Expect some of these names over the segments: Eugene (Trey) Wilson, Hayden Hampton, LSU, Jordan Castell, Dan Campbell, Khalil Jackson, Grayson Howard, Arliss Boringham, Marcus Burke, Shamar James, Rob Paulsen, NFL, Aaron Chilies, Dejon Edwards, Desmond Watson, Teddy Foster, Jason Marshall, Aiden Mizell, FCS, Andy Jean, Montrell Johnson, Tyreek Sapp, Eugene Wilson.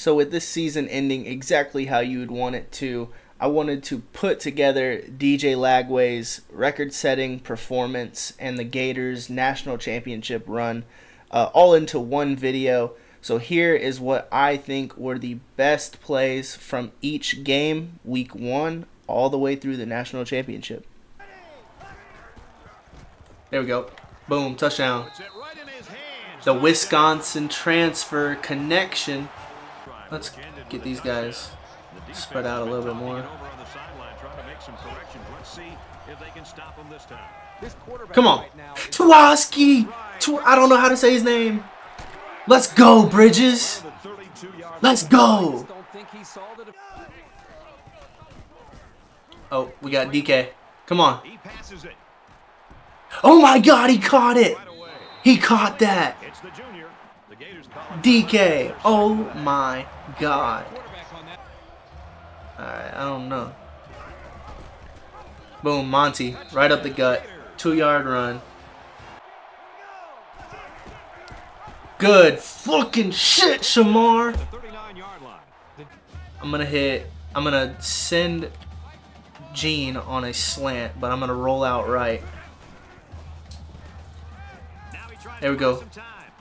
So with this season ending exactly how you would want it to, I wanted to put together DJ Lagway's record-setting performance and the Gators' national championship run all into one video. So here is what I think were the best plays from each game, week one, all the way through the national championship. There we go. Boom, touchdown. The Wisconsin transfer connection. Let's get these guys spread out a little bit more. Come on. Tuwoski! I don't know how to say his name. Let's go, Bridges. Let's go. Oh, we got DK. Come on. Oh my God, he caught it. He caught that. DK. Oh my God. Alright, I don't know. Boom, Monty, right up the gut. 2-yard run. Good fucking shit, Shamar. I'm gonna send Gene on a slant, but I'm gonna roll out right. There we go.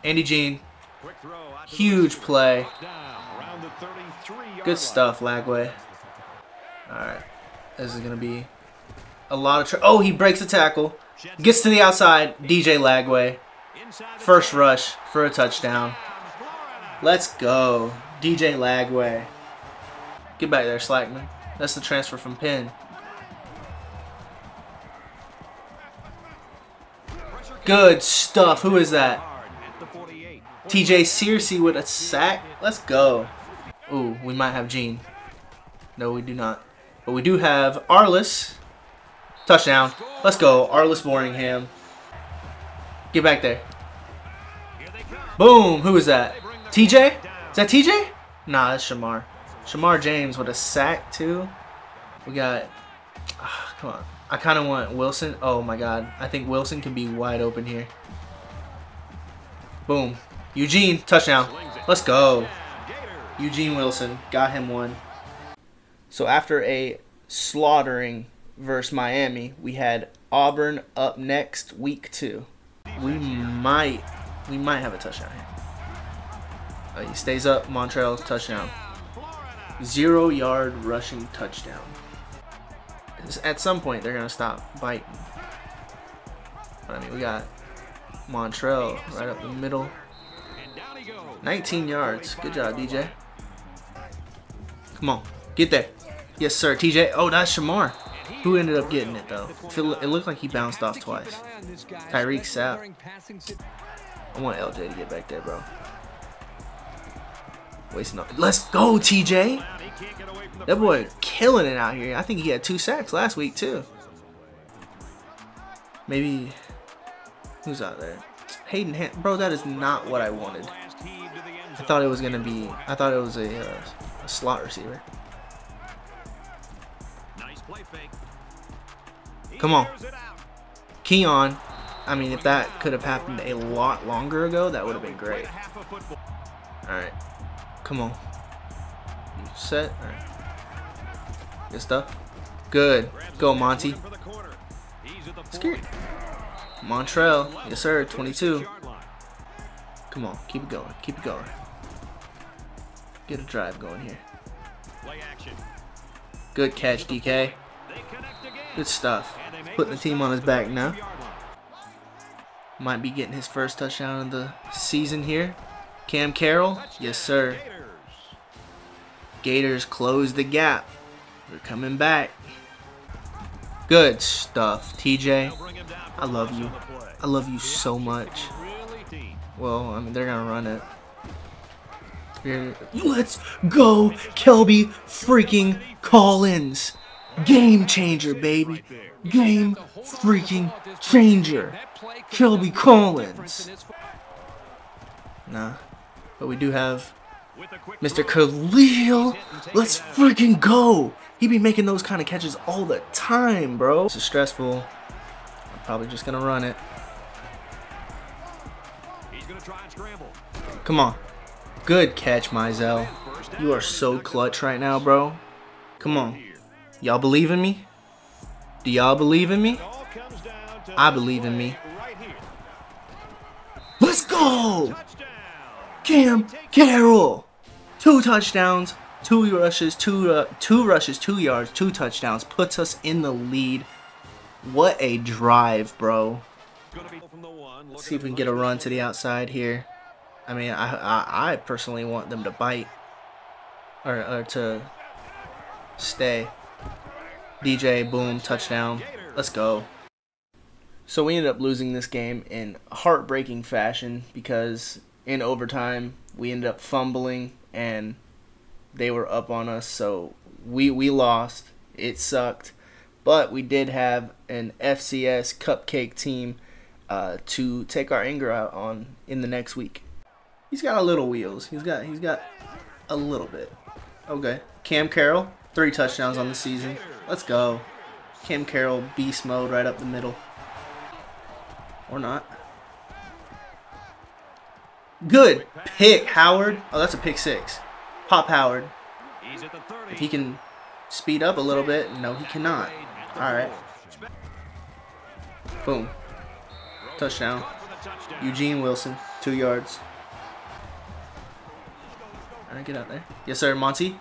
Andy Gene. Huge play. Good stuff, Lagway. Alright, this is going to be a lot of oh, he breaks a tackle. Gets to the outside. DJ Lagway. First rush for a touchdown. Let's go. DJ Lagway. Get back there, Slackman. That's the transfer from Penn. Good stuff. Who is that? TJ Searcy with a sack. Let's go. Ooh, we might have Gene. No, we do not. But we do have Arliss. Touchdown. Let's go. Arliss Boringham. Get back there. Boom. Who is that? TJ? Is that TJ? Nah, that's Shamar. Shamar James with a sack, too. We got... come on. I kind of want Wilson. Oh, my God. I think Wilson can be wide open here. Boom. Eugene. Touchdown. Let's go. Eugene Wilson. Got him one. So after a slaughtering versus Miami, we had Auburn up next, week 2. We might have a touchdown here. He stays up. Montrell, touchdown. 0-yard rushing touchdown. At some point, they're going to stop biting. But I mean, we got Montrell right up the middle. 19 yards. Good job, DJ. Come on. Get there. Yes, sir, TJ. Oh, that's Shamar. Who ended up getting it, though? It looked like he bounced off twice. Tyreek Sapp. I want LJ to get back there, bro. Wasting up. Let's go, TJ. That boy killing it out here. I think he had 2 sacks last week, too. Maybe. Who's out there? Hayden Hampton. Bro, that is not what I wanted. I thought it was going to be. I thought it was a slot receiver. Come on. Keon. I mean, if that could have happened a lot longer ago, that would have been great. Alright. Come on. You set. Alright. Good stuff. Good. Go, Monty. Scared. Montrell. Yes, sir. 22. Come on. Keep it going. Keep it going. Get a drive going here. Good catch, DK. Good stuff. Putting the team on his back now. Might be getting his first touchdown of the season here. Cam Carroll. Yes, sir. Gators close the gap. We're coming back. Good stuff, TJ. I love you. I love you so much. Well, I mean, they're going to run it. Let's go, Kelby freaking Collins. Game changer, baby. Game freaking changer. Kelby Collins. Nah. But we do have Mr. Khalil. Let's freaking go. He be making those kind of catches all the time, bro. It's stressful. I'm probably just going to run it. Come on. Good catch, Mizell. You are so clutch right now, bro. Come on. Y'all believe in me? Do y'all believe in me? I believe in me. Let's go! Cam Carroll! 2 touchdowns, 2 rushes, two rushes, 2 yards, 2 touchdowns. Puts us in the lead. What a drive, bro. Let's see if we can get a run to the outside here. I mean, I personally want them to bite. Or to stay. DJ, boom, touchdown. Let's go. So we ended up losing this game in heartbreaking fashion because in overtime we ended up fumbling and they were up on us, so we lost. It sucked, but we did have an FCS cupcake team to take our anger out on in the next week. He's got a little wheels. He's got a little bit. Okay, Cam Carroll, 3 touchdowns on the season. Let's go. Cam Carroll, beast mode right up the middle. Or not. Good pick, Howard. Oh, that's a pick 6. Pop Howard. If he can speed up a little bit. No, he cannot. All right. Boom. Touchdown. Eugene Wilson, 2 yards. All right, get out there. Yes, sir, Monty.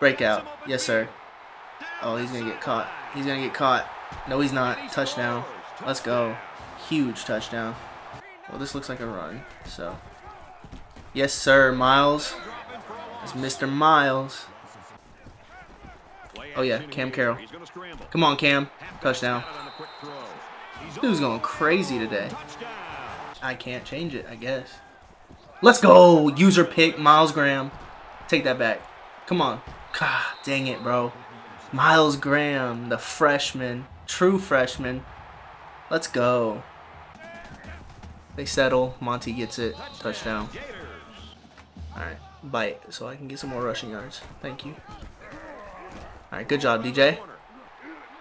Breakout. Yes, sir. Oh, he's going to get caught. He's going to get caught. No, he's not. Touchdown. Let's go. Huge touchdown. Well, this looks like a run, so. Yes, sir, Myles. That's Mr. Myles. Oh, yeah, Cam Carroll. Come on, Cam. Touchdown. Dude's going crazy today. I can't change it, I guess. Let's go. User pick, Myles Graham. Take that back. Come on. God dang it, bro. Myles Graham, the freshman. True freshman. Let's go. They settle. Monty gets it. Touchdown. Alright. Bite. So I can get some more rushing yards. Thank you. Alright. Good job, DJ.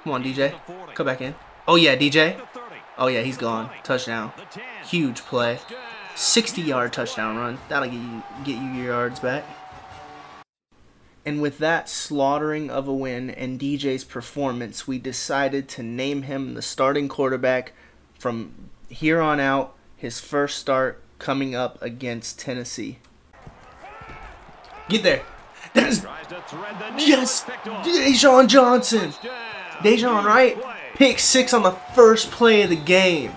Come on, DJ. Come back in. Oh, yeah, DJ. Oh, yeah. He's gone. Touchdown. Huge play. 60-yard touchdown run. That'll get you your yards back. And with that slaughtering of a win and DJ's performance, we decided to name him the starting quarterback from here on out, his first start coming up against Tennessee. Get there. That is just Deshaun Johnson. Deshaun, right? Pick 6 on the first play of the game.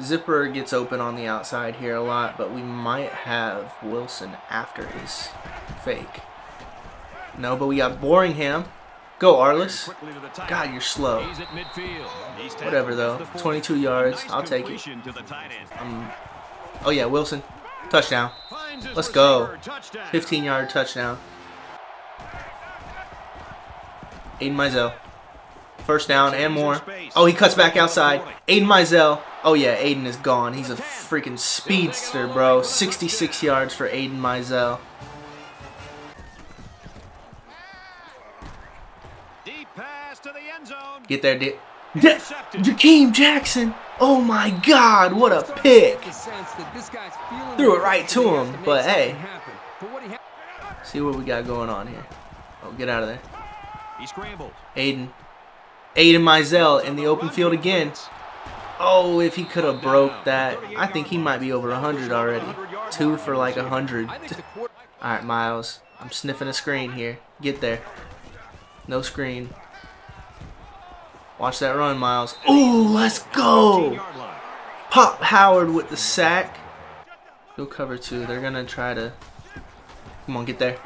Zipper gets open on the outside here a lot, but we might have Wilson after his fake. No, but we got Boringham. Go, Arliss. God, you're slow. Whatever, though. 22 yards. I'll take it. Oh, yeah, Wilson. Touchdown. Let's go. 15-yard touchdown. Aiden Mizell. First down and more. Oh, he cuts back outside. Aiden Mizell. Oh, yeah, Aiden is gone. He's a freaking speedster, bro. 66 yards for Aiden Mizell. Get there, Dick. Jakeem Jackson. Oh my God, what a pick. Threw it right to him, but hey. See what we got going on here. Oh, get out of there. Aiden Mizell in the open field again. Oh, if he could have broke that. I think he might be over 100 already. 2 for like 100. All right, Myles. I'm sniffing a screen here. Get there. No screen. Watch that run, Myles. Ooh, let's go! Pop Howard with the sack. Go cover 2. They're going to try to... Come on, get there.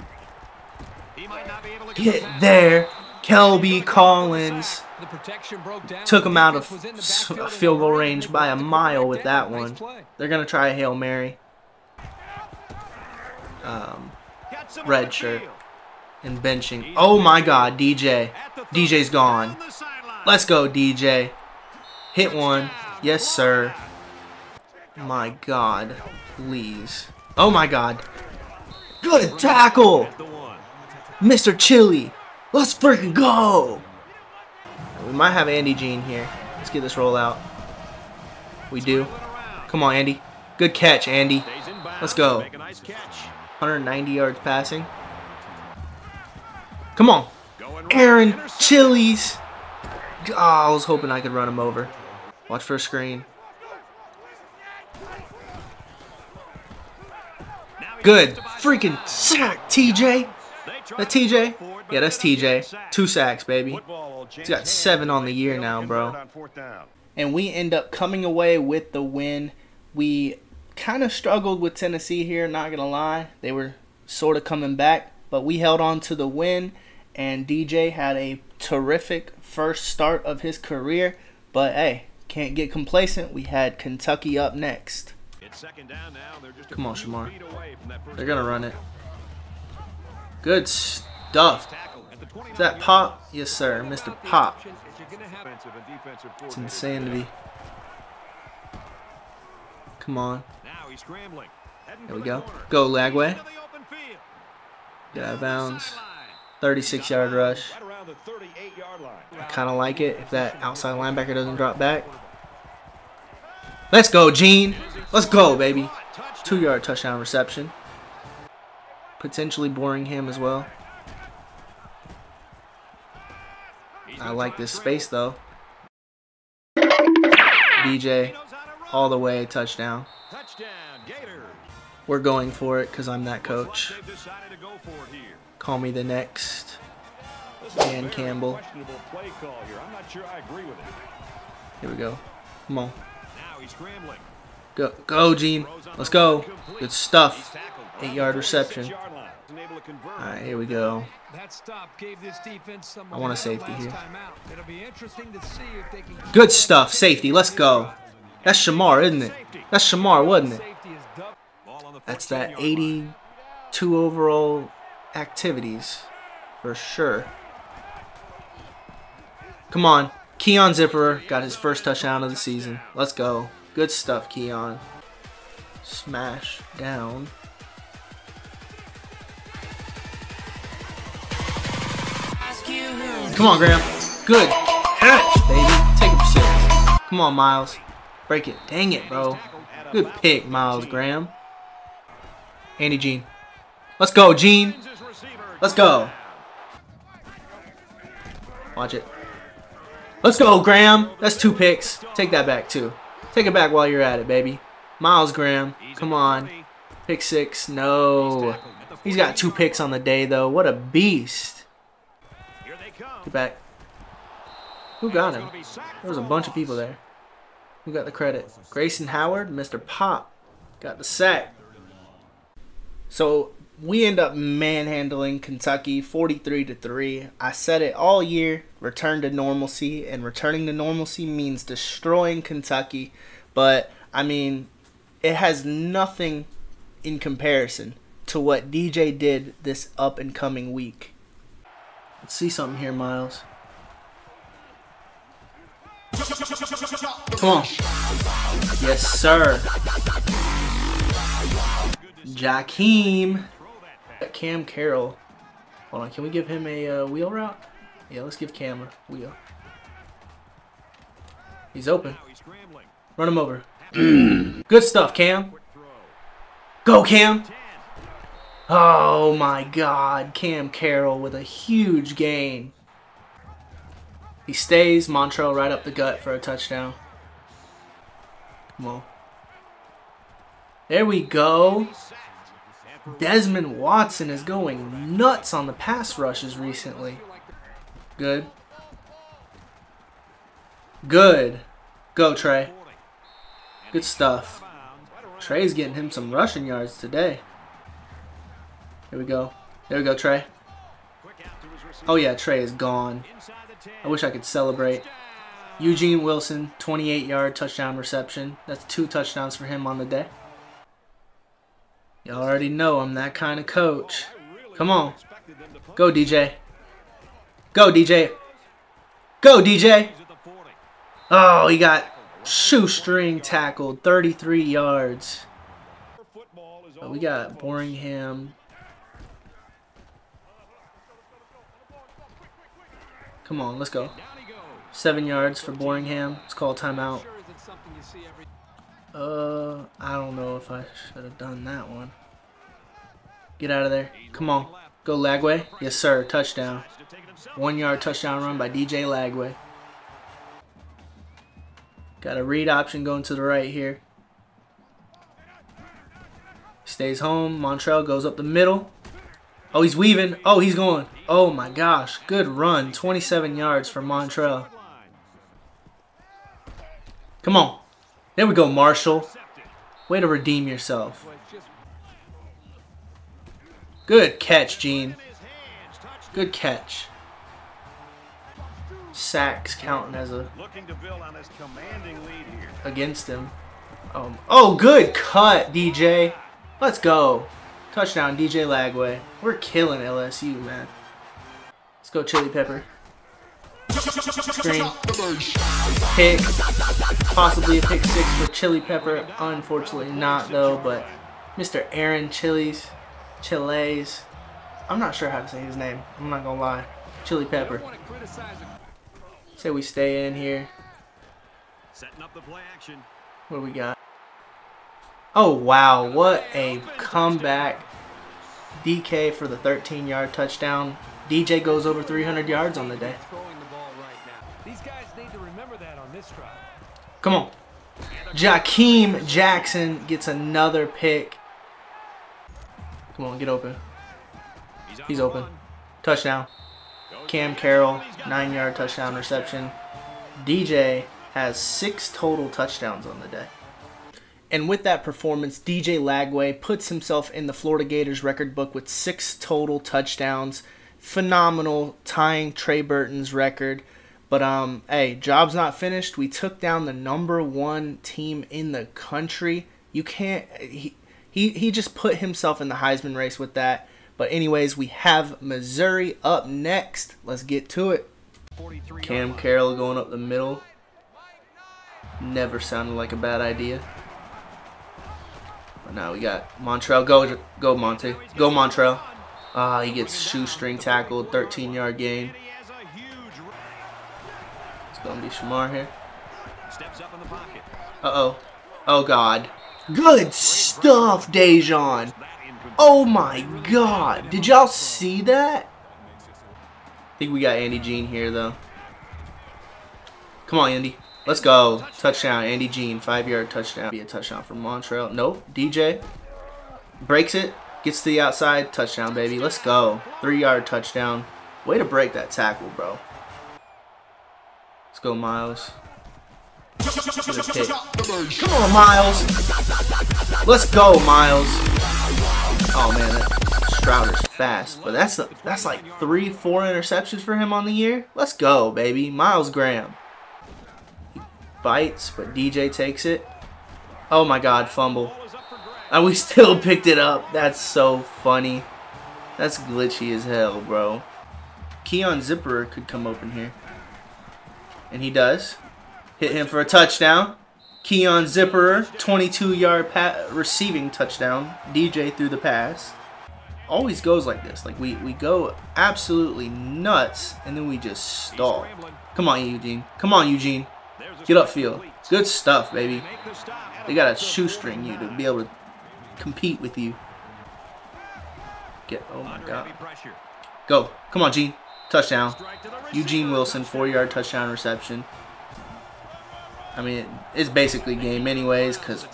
Get there! Kelby Collins took him out of field goal range by a mile with that one. They're going to try a Hail Mary. Red shirt. And benching. Oh my God, DJ. DJ's gone. Let's go, DJ. Hit one. Yes, sir. My God, please. Oh, my God. Good tackle. Mr. Chili. Let's freaking go. We might have Andy Jean here. Let's get this roll out. We do. Come on, Andy. Good catch, Andy. Let's go. 190 yards passing. Come on. Aaron Chilies. Oh, I was hoping I could run him over. Watch for a screen. Good. Freaking sack, TJ. That TJ? Yeah, that's TJ. 2 sacks, baby. He's got 7 on the year now, bro. And we end up coming away with the win. We kind of struggled with Tennessee here, not going to lie. They were sort of coming back, but we held on to the win, and DJ had a terrific first start of his career. But, hey, can't get complacent. We had Kentucky up next. Come on, Shamar. They're going to run it. Good stuff. Is that Pop? Yes, sir. Mr. Pop. It's insanity. Come on. There we go. Go, Lagway. Get out of bounds. 36-yard rush. I kind of like it if that outside linebacker doesn't drop back. Let's go, Gene. Let's go, baby. 2-yard touchdown reception. Potentially boring him as well. I like this space, though. DJ, all the way, touchdown. We're going for it because I'm that coach. Call me the next Dan Campbell. Here we go. Come on. Go, go, Gene. Let's go. Good stuff. 8-yard reception. All right, here we go. I want a safety here. Good stuff. Safety. Let's go. That's Shamar, isn't it? That's Shamar, wasn't it? That's that 82 overall activities for sure. Come on. Keon Zipperer got his first touchdown of the season. Let's go. Good stuff, Keon. Smash down. Come on, Graham. Good catch, baby. Take a six. Come on, Myles. Break it. Dang it, bro. Good pick, Myles Graham. Andy Gene. Let's go, Gene. Let's go. Watch it. Let's go, Graham. That's 2 picks. Take that back, too. Take it back while you're at it, baby. Myles Graham. Come on. Pick 6. No. He's got 2 picks on the day, though. What a beast. Get back. Who got him? There was a bunch of people there. Who got the credit? Grayson Howard, Mr. Pop, got the sack. So we end up manhandling Kentucky 43-3. I said it all year, return to normalcy, and returning to normalcy means destroying Kentucky. But, I mean, it has nothing in comparison to what DJ did this up-and-coming week. Let's see something here, Myles. Come on. Yes, sir. Jakeem. Cam Carroll. Hold on, can we give him a wheel route? Yeah, let's give Cam a wheel. He's open. Run him over. Good stuff, Cam. Go, Cam. Oh my God, Cam Carroll with a huge gain. He stays Montrell right up the gut for a touchdown. Come on. There we go. Desmond Watson is going nuts on the pass rushes recently. Good. Good. Go, Trey. Good stuff. Trey's getting him some rushing yards today. Here we go. There we go, Trey. Oh, yeah, Trey is gone. I wish I could celebrate. Eugene Wilson, 28-yard touchdown reception. That's 2 touchdowns for him on the day. Y'all already know I'm that kind of coach. Come on. Go, DJ. Go, DJ. Go, DJ. Oh, he got shoestring tackled, 33 yards. But we got Boringham. Come on, let's go. 7 yards for Boringham. Let's call timeout. I don't know if I should have done that one. Get out of there. Come on. Go Lagway. Yes, sir. Touchdown. 1 yard touchdown run by DJ Lagway. Got a read option going to the right here. Stays home. Montrell goes up the middle. Oh, he's weaving. Oh, he's going. Oh, my gosh. Good run. 27 yards for Montrell. Come on. There we go, Marshall. Way to redeem yourself. Good catch, Gene. Good catch. Sacks counting as a against him. Oh, good cut, DJ. Let's go. Touchdown, DJ Lagway. We're killing LSU, man. Let's go, Chili Pepper. Screen. Pick. Possibly a pick six for Chili Pepper. Unfortunately not, though, but Mr. Aaron Chilies. Chiles. I'm not sure how to say his name. I'm not going to lie. Chili Pepper. Say we stay in here. What do we got? Oh, wow. What a comeback. DK for the 13-yard touchdown. DJ goes over 300 yards on the day. Come on. Jakeem Jackson gets another pick. Come on, get open. He's open. Touchdown. Cam Carroll, 9-yard touchdown reception. DJ has 6 total touchdowns on the day. And with that performance, DJ Lagway puts himself in the Florida Gators record book with 6 total touchdowns. Phenomenal, tying Trey Burton's record. But, hey, job's not finished. We took down the #1 team in the country. You can't... He just put himself in the Heisman race with that. But anyways, we have Missouri up next. Let's get to it. Cam Carroll going up the middle. Never sounded like a bad idea. But now we got Montrell. Go Monte. Go Montrell. He gets shoestring tackled. 13-yard gain. It's gonna be Shamar here. Uh-oh. Oh God. Good stuff, Dejon. Oh my God. Did y'all see that? I think we got Andy Jean here, though. Come on, Andy. Let's go. Touchdown, Andy Jean. 5-yard touchdown. Be a touchdown for Montrell. Nope. DJ breaks it. Gets to the outside. Touchdown, baby. Let's go. 3-yard touchdown. Way to break that tackle, bro. Let's go, Myles. Come on, Myles. Let's go, Myles. Oh man, that Stroud is fast, but that's like 3-4 interceptions for him on the year. Let's go, baby. Myles Graham. He bites, but DJ takes it. Oh my God, fumble. And we still picked it up. That's so funny. That's glitchy as hell, bro. Keon Zipperer could come open here. And he does. Hit him for a touchdown. Keon Zipperer, 22-yard receiving touchdown. DJ threw the pass. Always goes like this. Like we go absolutely nuts, and then we just stall. Come on, Eugene. Come on, Eugene. Get upfield. Good stuff, baby. They got to shoestring you to be able to compete with you. Get. Oh, my God. Go. Come on, Gene. Touchdown. Eugene Wilson, 4-yard touchdown reception. I mean, it's basically game anyways, because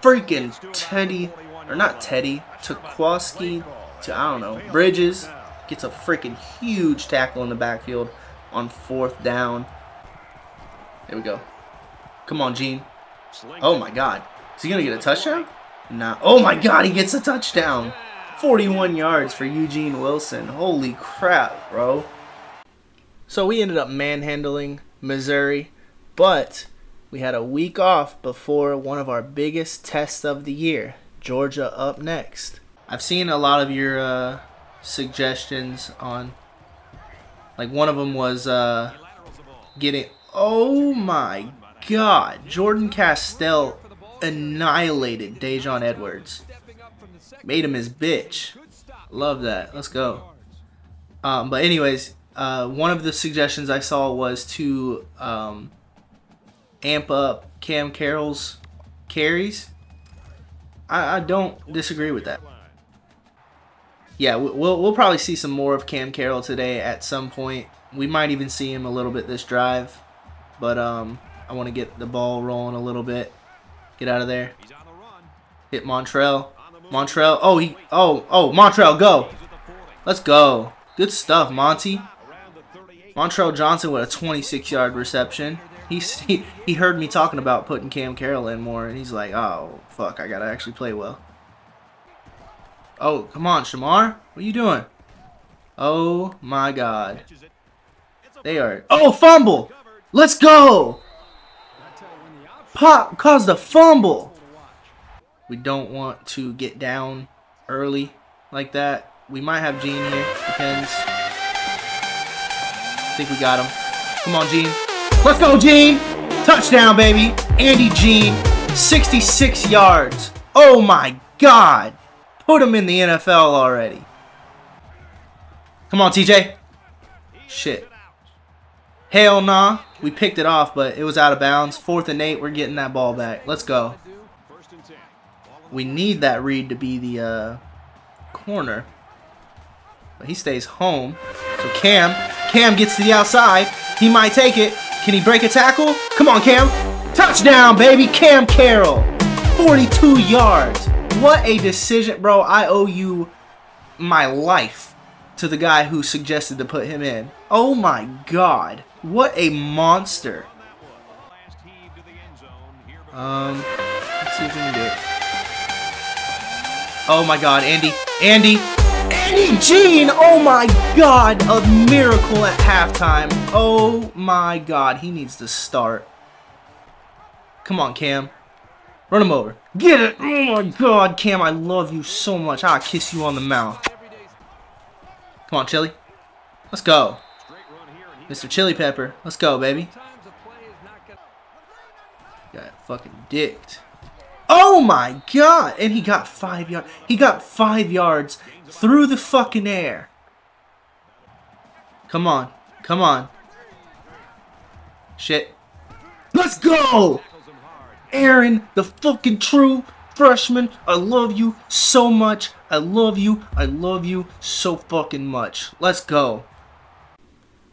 freaking Teddy, or not Teddy, Tukowski to, I don't know, Bridges, gets a freaking huge tackle in the backfield on 4th down. There we go. Come on, Gene. Oh, my God. Is he going to get a touchdown? Nah. Oh, my God, he gets a touchdown. 41 yards for Eugene Wilson. Holy crap, bro. So we ended up manhandling Missouri, but... we had a week off before one of our biggest tests of the year, Georgia up next. I've seen a lot of your suggestions on, like one of them was getting, oh my God, Jordan Castell annihilated Dejon Edwards. Made him his bitch. Love that. Let's go. But anyways, one of the suggestions I saw was to... amp up Cam Carroll's carries. I don't disagree with that. yeah, we'll probably see some more of Cam Carroll today at some point. We might even see him a little bit this drive, but I want to get the ball rolling a little bit. Get out of there. Hit Montrell. Montrell. Oh, he. Oh, oh, Montrell, go. Let's go. Good stuff, Monty. Montrell Johnson with a 26-yard reception. He heard me talking about putting Cam Carroll in more, and he's like, oh, fuck, I got to actually play well. Oh, come on, Shamar. What are you doing? Oh, my God. They are... Oh, fumble! Let's go! Pop caused a fumble! We don't want to get down early like that. We might have Gene here. Depends. I think we got him. Come on, Gene. Let's go, Gene! Touchdown, baby! Andy Gene, 66 yards. Oh, my God! Put him in the NFL already. Come on, TJ. Shit. Hell nah. We picked it off, but it was out of bounds. 4th and 8. We're getting that ball back. Let's go. We need that read to be the corner. But he stays home. So Cam. Cam gets to the outside. He might take it. Can he break a tackle? Come on, Cam. Touchdown, baby. Cam Carroll. 42 yards. What a decision, bro. I owe you my life to the guy who suggested to put him in. Oh my God. What a monster. Let's see if we can do it. Oh my God, Andy. Andy. Andy Gene. Oh my God. A miracle at halftime. Oh my God. He needs to start. Come on, Cam. Run him over. Get it! Oh my God, Cam, I love you so much. I'll kiss you on the mouth. Come on, Chili. Let's go. Mr. Chili Pepper. Let's go, baby. Got fucking dicked. Oh my God! And he got 5 yards. He got 5 yards through the fucking air. Come on. Come on. Shit. Let's go! Aaron, the fucking true freshman, I love you so much. I love you so fucking much. Let's go.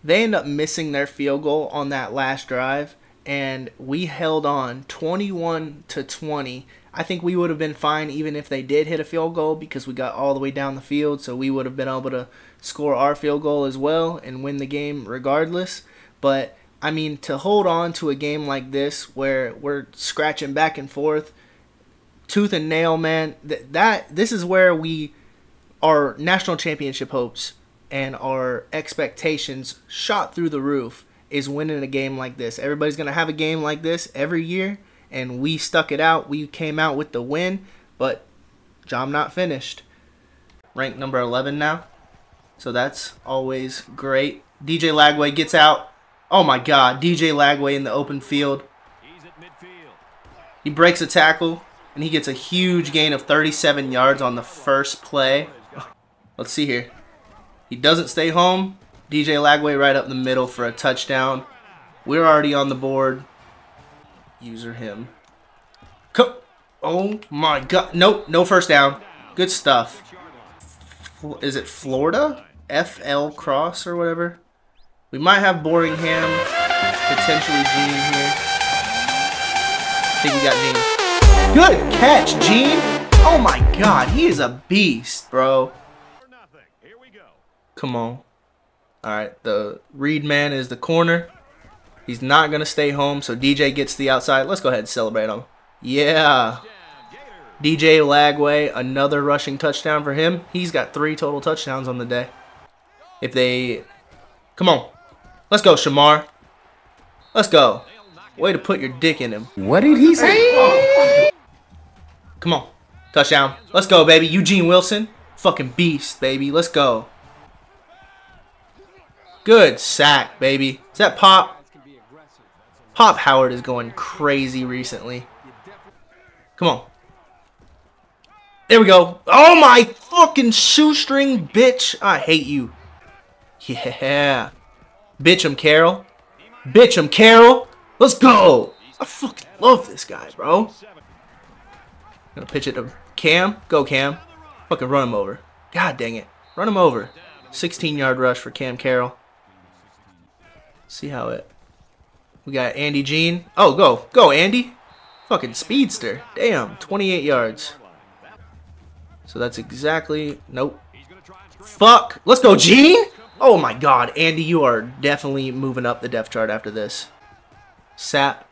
They end up missing their field goal on that last drive, and we held on 21-20. I think we would have been fine even if they did hit a field goal because we got all the way down the field, so we would have been able to score our field goal as well and win the game regardless. But I mean, to hold on to a game like this where we're scratching back and forth, tooth and nail, man, this is where our national championship hopes and our expectations shot through the roof is winning a game like this. Everybody's going to have a game like this every year, and we stuck it out. We came out with the win, but job not finished. Ranked number 11 now, so that's always great. DJ Lagway gets out. Oh my God, DJ Lagway in the open field. He's at midfield. He breaks a tackle, and he gets a huge gain of 37 yards on the first play. Let's see here. He doesn't stay home. DJ Lagway right up the middle for a touchdown. We're already on the board. User him. Come. Oh my God. Nope, no first down. Good stuff. Is it Florida? FL Cross or whatever? We might have Boringham, potentially Gene here. I think we got Gene. Good catch, Gene. Oh my God, he is a beast, bro. Come on. All right, the read man is the corner. He's not going to stay home, so DJ gets the outside. Let's go ahead and celebrate him. Yeah. DJ Lagway, another rushing touchdown for him. He's got 3 total touchdowns on the day. If they... Come on. Let's go, Shamar. Let's go. Way to put your dick in him. What did he say? Come on. Touchdown. Let's go, baby. Eugene Wilson. Fucking beast, baby. Let's go. Good sack, baby. Is that Pop? Pop Howard is going crazy recently. Come on. There we go. Oh, my fucking shoestring, bitch. I hate you. Yeah. Bitch him, Carroll. Bitch him, Carroll. Let's go. I fucking love this guy, bro. Gonna pitch it to Cam. Go, Cam. Fucking run him over. God dang it. Run him over. 16-yard rush for Cam Carroll. See how it... We got Andy Jean. Oh, go. Go, Andy. Fucking speedster. Damn. 28 yards. So that's exactly... Nope. Fuck. Let's go, Jean. Oh, my God. Andy, you are definitely moving up the depth chart after this. Sap.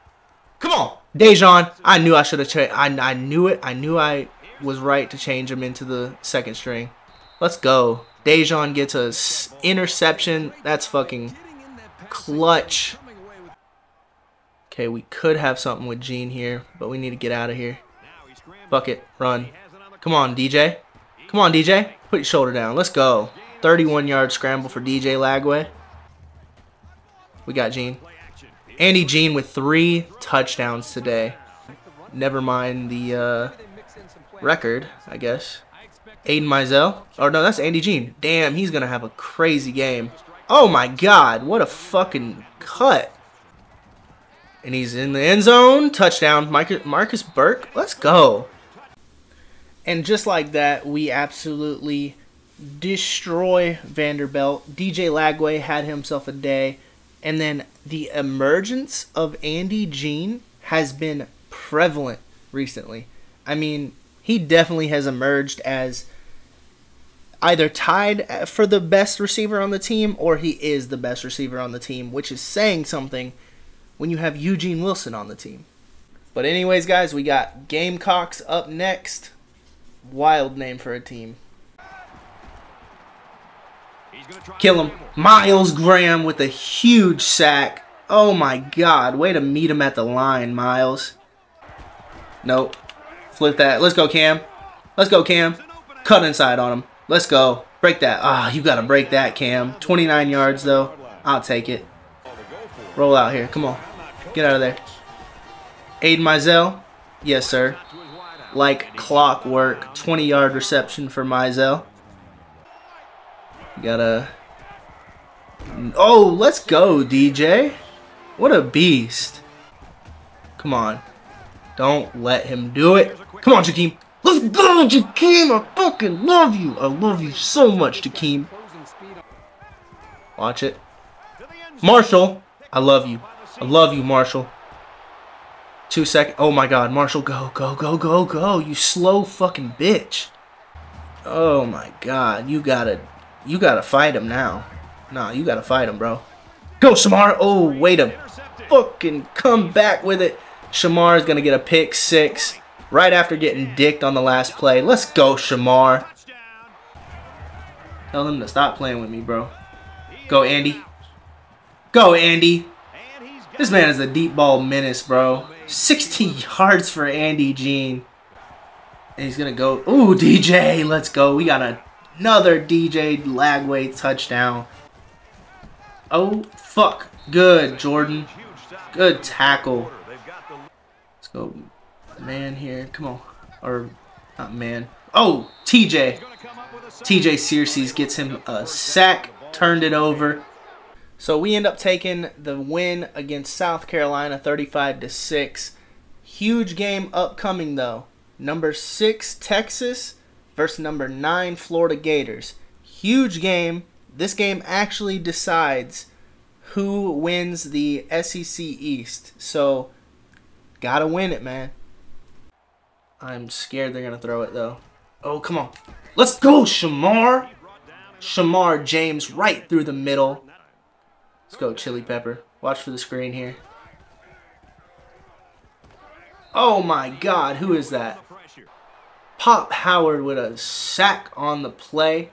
Come on. Dejan. I knew I should have changed. I knew it. I knew I was right to change him into the second string. Let's go. Dejan gets an interception. That's fucking clutch. Okay, we could have something with Gene here, but we need to get out of here. Fuck it. Run. Come on, DJ. Come on, DJ. Put your shoulder down. Let's go. 31-yard scramble for DJ Lagway. We got Gene. Andy Gene with 3 touchdowns today. Never mind the record, I guess. Aiden Mizell. Oh, no, that's Andy Gene. Damn, he's going to have a crazy game. Oh, my God. What a fucking cut. And he's in the end zone. Touchdown. Marcus Burke. Let's go. And just like that, we absolutely destroy Vanderbilt. DJ Lagway had himself a day. And then the emergence of Andy Gene has been prevalent recently. I mean, he definitely has emerged as either tied for the best receiver on the team or he is the best receiver on the team, which is saying something when you have Eugene Wilson on the team. But anyways, guys, we got Gamecocks up next. Wild name for a team. Kill him. Myles Graham with a huge sack. Oh, my God. Way to meet him at the line, Myles. Nope. Flip that. Let's go, Cam. Let's go, Cam. Cut inside on him. Let's go. Break that. Ah, you got to break that, Cam. 29 yards, though. I'll take it. Roll out here. Come on. Get out of there. Aiden Mizell. Yes, sir. Like clockwork. 20-yard reception for Mizell. Gotta... Oh, let's go, DJ. What a beast. Come on. Don't let him do it. Come on, Jakeem. Let's go, Jakeem. I fucking love you. I love you so much, Jakeem. Watch it. Marshall. I love you. I love you, Marshall. 2 seconds. Oh, my God. Marshall, go, go, go, go, go. You slow fucking bitch. Oh, my God. You gotta fight him now. Nah, you gotta fight him, bro. Go, Shamar. Oh, wait a fucking come back with it. Shamar is going to get a pick six right after getting dicked on the last play. Let's go, Shamar. Tell him to stop playing with me, bro. Go, Andy. Go, Andy. This man is a deep ball menace, bro. 60 yards for Andy Gene. And he's going to go. Ooh, DJ. Let's go. We got another DJ Lagway touchdown. Oh, fuck. Good, Jordan. Good tackle. Go, man here. Come on. Or, not man. Oh, TJ. TJ Searcies gets him a sack. Turned it over. So we end up taking the win against South Carolina 35-6. Huge game upcoming, though. Number 6, Texas versus number 9, Florida Gators. Huge game. This game actually decides who wins the SEC East. So... gotta win it, man. I'm scared they're gonna throw it, though. Oh, come on. Let's go, Shamar. Shamar James right through the middle. Let's go, Chili Pepper. Watch for the screen here. Oh, my God. Who is that? Pop Howard with a sack on the play.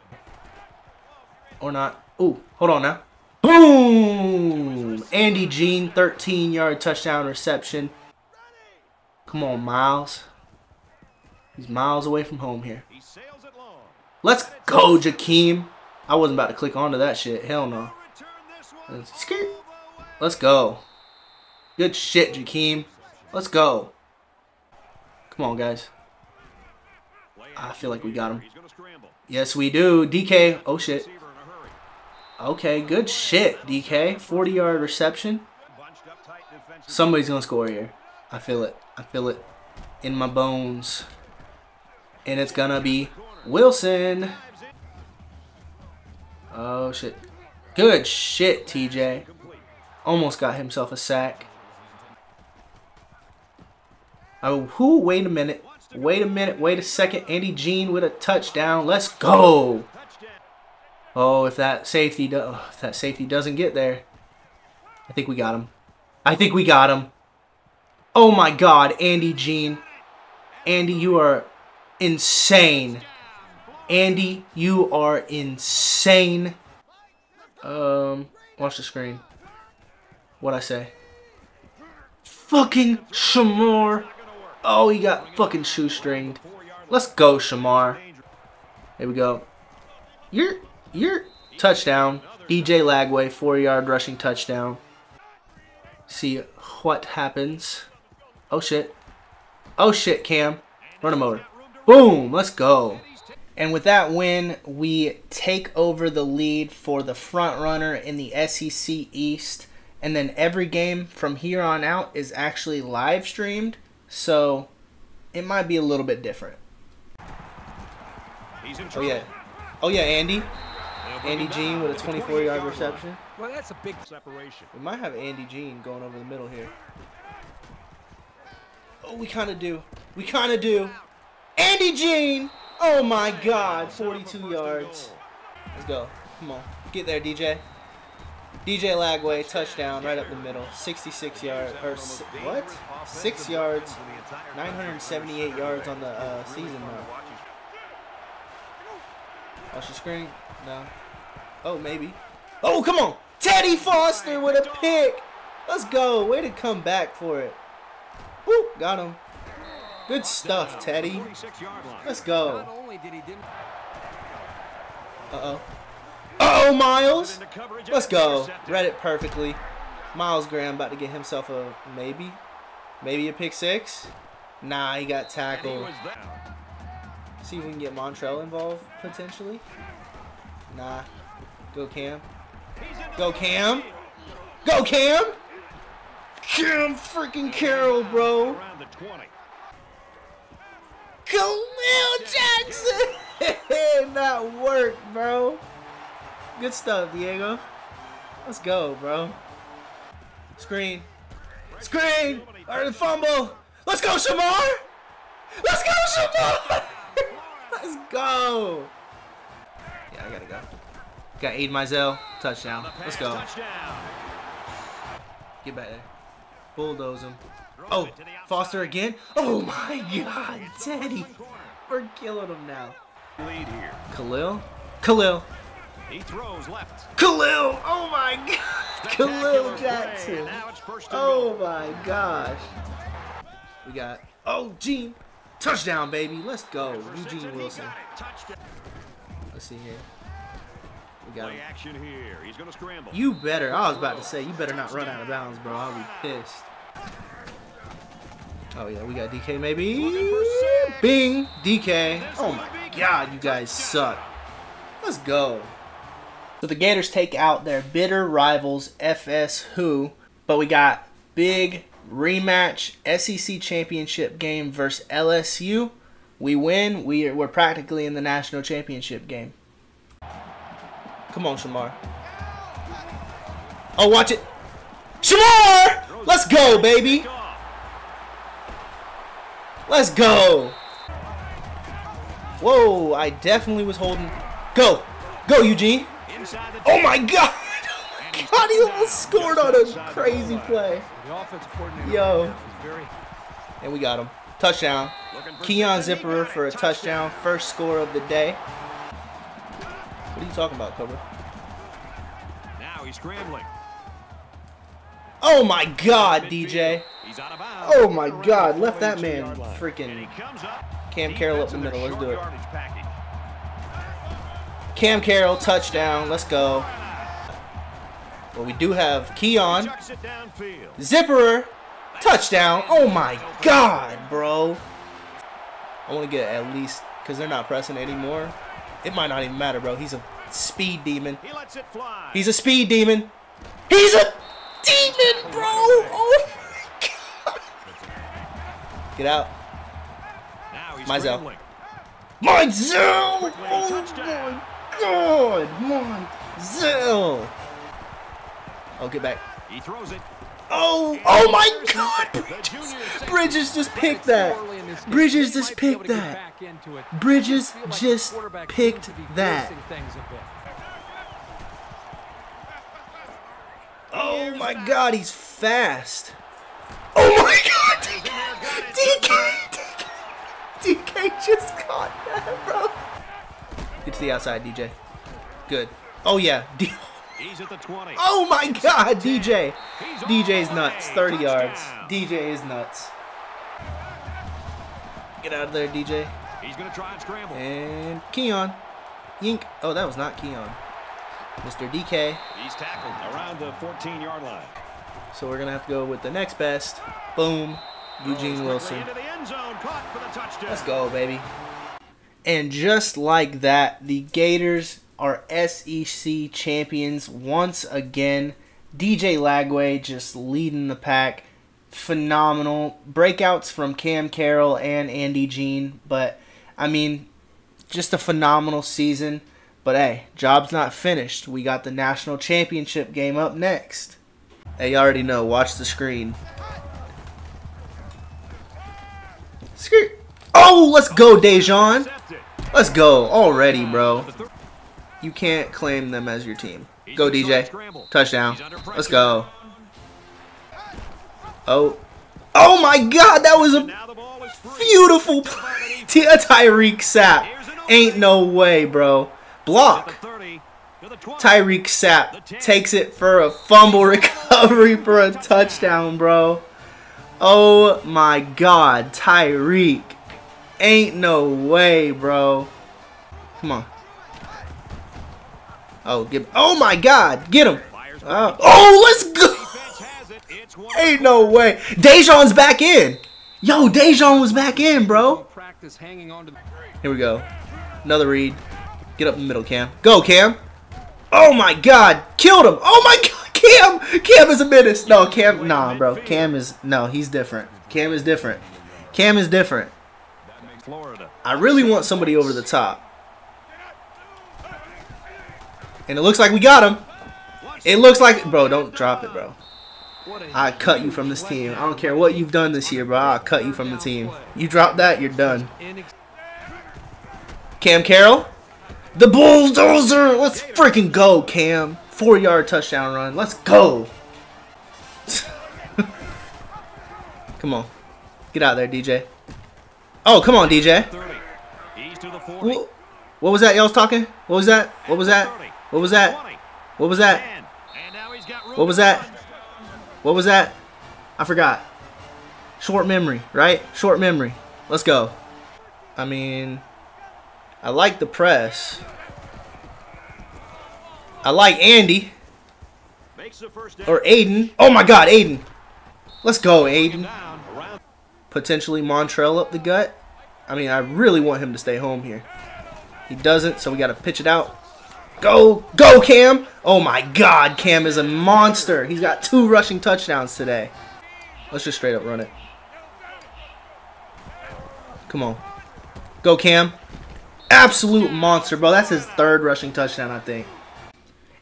Or not. Ooh, hold on now. Boom! Andy Gene, 13-yard touchdown reception. Come on, Myles. He's miles away from home here. Let's go, Jakeem. I wasn't about to click onto that shit. Hell no. Let's go. Good shit, Jakeem. Let's go. Come on, guys. I feel like we got him. Yes, we do. DK. Oh, shit. Okay, good shit, DK. 40-yard reception. Somebody's going to score here. I feel it. I feel it in my bones. And it's going to be Wilson. Oh, shit. Good shit, TJ. Almost got himself a sack. Oh, who? Wait a minute. Wait a minute. Wait a second. Andy Jean with a touchdown. Let's go. Oh, if that safety doesn't get there. I think we got him. I think we got him. Oh, my God. Andy Jean. Andy, you are insane. Andy, you are insane. Watch the screen. What'd I say? Fucking Shamar. Oh, he got fucking shoestringed. Let's go, Shamar. There we go. Your touchdown. DJ Lagway, 4-yard rushing touchdown. See what happens. Oh, shit. Oh, shit, Cam. Run him over. Boom. Let's go. And with that win, we take over the lead for the front runner in the SEC East. And then every game from here on out is actually live streamed. So it might be a little bit different. Oh, yeah. Oh, yeah, Andy. Andy Jean with a 24-yard reception. Well, that's a big separation. We might have Andy Jean going over the middle here. Oh, we kind of do. We kind of do. Andy Jean! Oh, my God. 42 yards. Let's go. Come on. Get there, DJ. DJ Lagway, touchdown right up the middle. 66 yards. Or, what? 6 yards. 978 yards on the season now. Watch the screen. No. Oh, maybe. Oh, come on. Teddy Foster with a pick. Let's go. Way to come back for it. Woo, got him. Good stuff, Teddy. Let's go. Uh-oh. Uh-oh, Myles. Let's go. Read it perfectly. Myles Graham about to get himself a maybe. Maybe a pick six. Nah, he got tackled. See if we can get Montrell involved, potentially. Nah. Go, Cam. Go, Cam. Go, Cam. Cam freaking Carroll, bro. Khalil Jackson! That worked, bro. Good stuff, Diego. Let's go, bro. Screen. Screen! All right, fumble. Let's go, Shamar! Let's go, Shamar! Let's go! Yeah, I gotta go. Got Aiden Mizell. Touchdown. Let's go. Get back there. Bulldoze him. Oh, Foster again? Oh my God, Teddy. We're killing him now. Khalil? Khalil. He throws left. Khalil! Oh my God! Khalil Jackson. Oh my gosh. We got, oh, Gene. Touchdown, baby. Let's go. Eugene Wilson. Let's see here. We got him. You better, I was about to say, you better not run out of bounds, bro. I'll be pissed. Oh, yeah, we got DK, maybe. Bing, DK. Oh, my God, you guys suck. Let's go. So the Gators take out their bitter rivals, FS Who, but we got big rematch SEC championship game versus LSU. We win. We're practically in the national championship game. Come on, Shamar. Oh, watch it. Shamar! Let's go, baby. Let's go. Whoa, I definitely was holding. Go. Go, Eugene. Oh, my God. God, he almost scored on a crazy play. Yo. And we got him. Touchdown. Keon Zipperer for a touchdown. First score of the day. What are you talking about, Cobra? Now he's scrambling. Oh, my God, DJ. Oh, my God. Left that man freaking. Cam Carroll up the middle. Let's do it. Cam Carroll, touchdown. Let's go. Well, we do have Keon. Zipperer, touchdown. Oh, my God, bro. I want to get at least, because they're not pressing anymore. It might not even matter, bro. He's a speed demon. He's a speed demon. He's a demon, bro. Oh, my God. Get out. Mizell. Mizell! Oh, my God. My Zill. Oh, get back. He throws it. Oh, oh my God. Bridges just picked that. Bridges just picked that. Bridges just picked that. Oh my God, he's fast. Oh my God, DK just caught that, bro. Get to the outside, DJ. Good. Oh yeah. He's at the 20. Oh my God, DJ. DJ's nuts. 30 yards. DJ is nuts. Get out of there, DJ. He's gonna try and scramble. And Keon. Yink. Oh, that was not Keon. Mr. DK. He's tackled around the 14-yard line. So we're gonna have to go with the next best. Boom. Eugene Wilson. Let's go, baby. And just like that, the Gators are SEC champions once again. DJ Lagway just leading the pack. Phenomenal. Breakouts from Cam Carroll and Andy Jean. But, I mean, just a phenomenal season. But, hey, job's not finished. We got the national championship game up next. Hey, you already know. Watch the screen. Skirt. Oh, let's go, Dejan. Let's go already, bro. You can't claim them as your team. Go, DJ. Touchdown. Let's go. Oh. Oh, my God. That was a beautiful play. Tyreek Sapp. Ain't no way, bro. Block. Tyreek Sapp takes it for a fumble recovery for a touchdown, bro. Oh, my God. Tyreek. Ain't no way, bro. Come on. Oh, give! Oh my God, get him! Oh, let's go! Ain't no way. Dejan's back in. Yo, Dejan was back in, bro. Here we go. Another read. Get up in the middle, Cam. Go, Cam. Oh my God, killed him. Oh my God, Cam. Cam is a menace. No, Cam. Nah, bro. Cam is no. He's different. Cam is different. Cam is different. I really want somebody over the top. And it looks like we got him. It looks like... Bro, don't drop it, bro. I cut you from this team. I don't care what you've done this year, bro. I'll cut you from the team. You drop that, you're done. Cam Carroll. The bulldozer. Let's freaking go, Cam. 4-yard touchdown run. Let's go. Come on. Get out there, DJ. Oh, come on, DJ. What was that y'all was talking? What was that? What was that? What was that? What was that? What was that? What was that? I forgot. Short memory, right? Short memory. Let's go. I mean, I like the press. I like Andy. Or Aiden. Oh my God, Aiden. Let's go, Aiden. Potentially Montrell up the gut. I mean, I really want him to stay home here. He doesn't, so we got to pitch it out. Go, go, Cam! Oh my God, Cam is a monster. He's got 2 rushing touchdowns today. Let's just straight up run it. Come on. Go, Cam. Absolute monster, bro. That's his 3rd rushing touchdown, I think.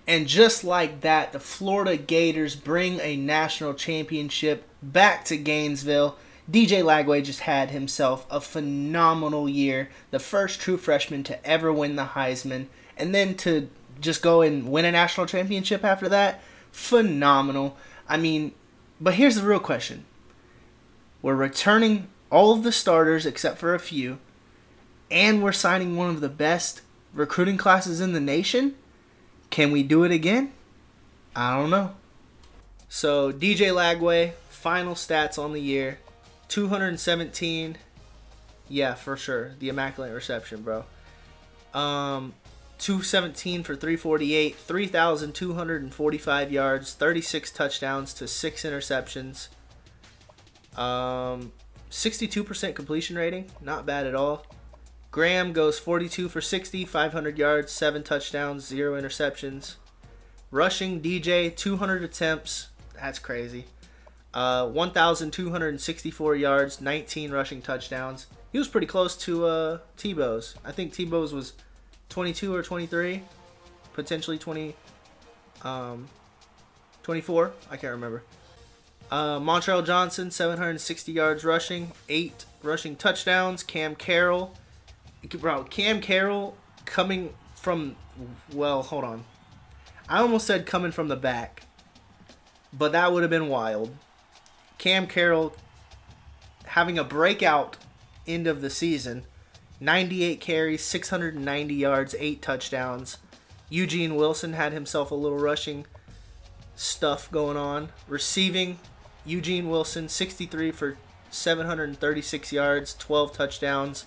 And just like that, the Florida Gators bring a national championship back to Gainesville. DJ Lagway just had himself a phenomenal year. The first true freshman to ever win the Heisman. And then to just go and win a national championship after that, phenomenal. I mean, but here's the real question. We're returning all of the starters except for a few, and we're signing one of the best recruiting classes in the nation. Can we do it again? I don't know. So DJ Lagway, final stats on the year. 217, yeah, for sure. The immaculate reception, bro. 217 for 348, 3,245 yards, 36 touchdowns to 6 interceptions. 62% completion rating, not bad at all. Graham goes 42 for 60, 500 yards, 7 touchdowns, 0 interceptions. Rushing DJ, 200 attempts. That's crazy. 1,264 yards, 19 rushing touchdowns. He was pretty close to Tebow's. I think Tebow's was 22 or 23. potentially 24. I can't remember. Montrell Johnson, 760 yards rushing, 8 rushing touchdowns. Cam Carroll, bro. Cam Carroll coming from, well, hold on. I almost said coming from the back, but that would have been wild. Cam Carroll having a breakout end of the season. 98 carries, 690 yards, 8 touchdowns. Eugene Wilson had himself a little rushing stuff going on. Receiving, Eugene Wilson, 63 for 736 yards, 12 touchdowns.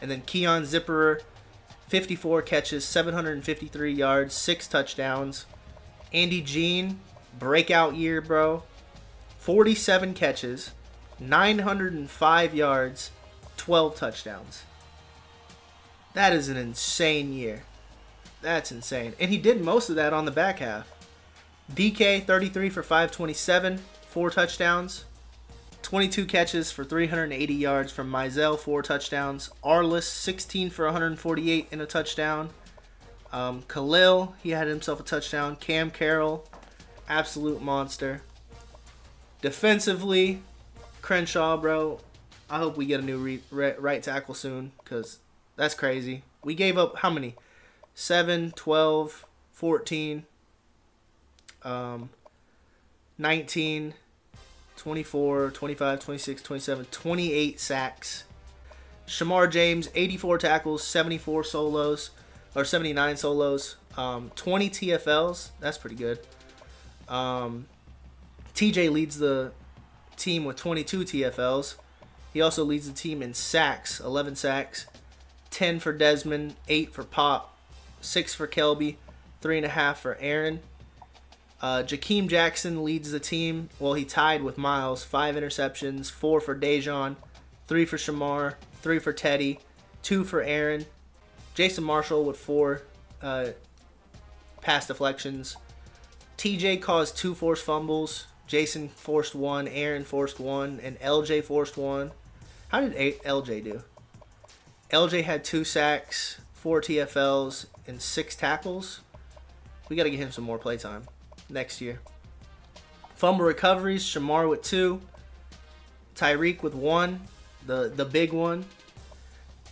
And then Keon Zipperer, 54 catches, 753 yards, 6 touchdowns. Andy Jean, breakout year, bro. 47 catches, 905 yards, 12 touchdowns. That is an insane year. That's insane. And he did most of that on the back half. DK, 33 for 527, 4 touchdowns. 22 catches for 380 yards from Mizell, 4 touchdowns. Arliss, 16 for 148 and a touchdown. Khalil, he had himself a touchdown. Cam Carroll, absolute monster. Defensively, Crenshaw, bro. I hope we get a new right tackle soon, because that's crazy. We gave up how many? 7, 12, 14, 19, 24, 25, 26, 27, 28 sacks. Shamar James, 84 tackles, 74 solos, or 79 solos, 20 TFLs. That's pretty good. TJ leads the team with 22 TFLs. He also leads the team in sacks, 11 sacks. 10 for Desmond, 8 for Pop, 6 for Kelby, 3.5 for Aaron. Jakeem Jackson leads the team. Well, he tied with Myles. 5 interceptions, 4 for Dejon, 3 for Shamar, 3 for Teddy, 2 for Aaron. Jason Marshall with 4 pass deflections. TJ caused 2 forced fumbles. Jason forced 1, Aaron forced 1, and LJ forced 1. How did LJ do? LJ had 2 sacks, 4 TFLs, and 6 tackles. We got to get him some more play time next year. Fumble recoveries, Shamar with 2, Tyreek with 1, the big one,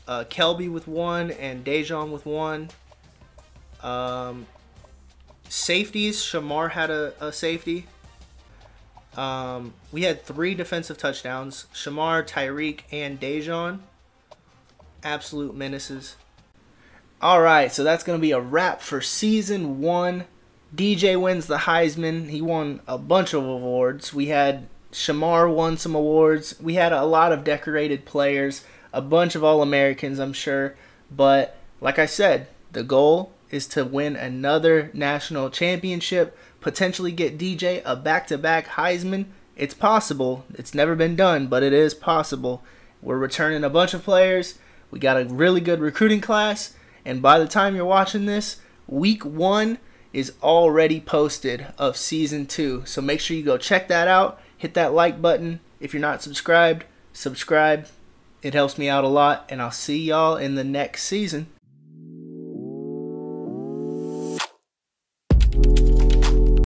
Kelby with 1, and Dejon with 1. Safeties, Shamar had a safety. We had 3 defensive touchdowns, Shamar, Tyreek, and Dejon. Absolute menaces. Alright, so that's going to be a wrap for Season 1. DJ wins the Heisman. He won a bunch of awards. We had Shamar won some awards. We had a lot of decorated players, a bunch of All-Americans, I'm sure. But, like I said, the goal is to win another national championship, potentially get DJ a back-to-back Heisman. It's possible. It's never been done, but it is possible. We're returning a bunch of players. We got a really good recruiting class, and by the time you're watching this, week 1 is already posted of season 2. So make sure you go check that out. Hit that like button. If you're not subscribed, subscribe. It helps me out a lot, and I'll see y'all in the next season.